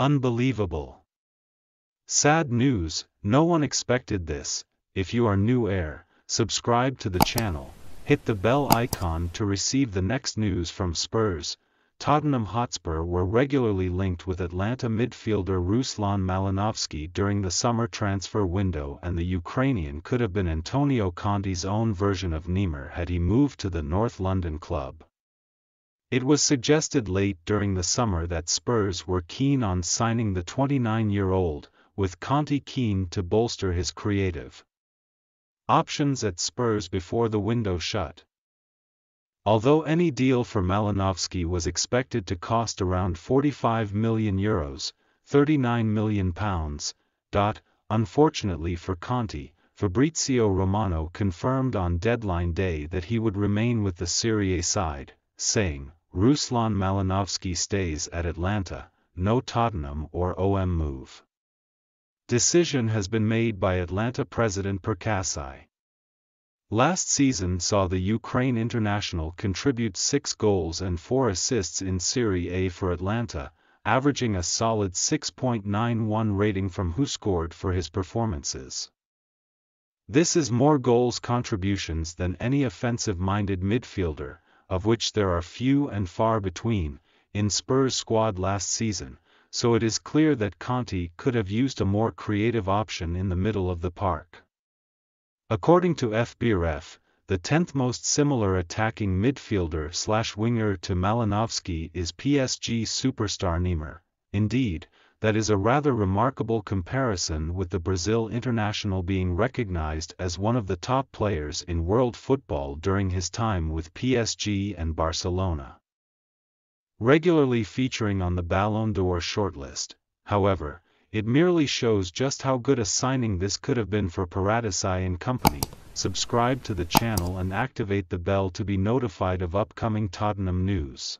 Unbelievable. Sad news, no one expected this. If you are new here, subscribe to the channel, hit the bell icon to receive the next news from Spurs. Tottenham Hotspur were regularly linked with Atlanta midfielder Ruslan Malinovskyi during the summer transfer window, and the Ukrainian could have been Antonio Conte's own version of Neymar had he moved to the North London club. It was suggested late during the summer that Spurs were keen on signing the 29-year-old, with Conte keen to bolster his creative options at Spurs before the window shut. Although any deal for Malinovskyi was expected to cost around €45 million, £39 million, unfortunately for Conte, Fabrizio Romano confirmed on deadline day that he would remain with the Serie A side, saying, "Ruslan Malinovskyi stays at Atlanta, no Tottenham or OM move. Decision has been made by Atlanta president Percassi." Last season saw the Ukraine international contribute 6 goals and 4 assists in Serie A for Atlanta, averaging a solid 6.91 rating from WhoScored for his performances. This is more goals contributions than any offensive-minded midfielder, of which there are few and far between, in Spurs' squad last season, so it is clear that Conte could have used a more creative option in the middle of the park. According to FBref, the 10th most similar attacking midfielder/winger to Malinovskyi is PSG superstar Neymar. Indeed, that is a rather remarkable comparison, with the Brazil international being recognized as one of the top players in world football during his time with PSG and Barcelona, regularly featuring on the Ballon d'Or shortlist. However, it merely shows just how good a signing this could have been for Paratici and company. Subscribe to the channel and activate the bell to be notified of upcoming Tottenham news.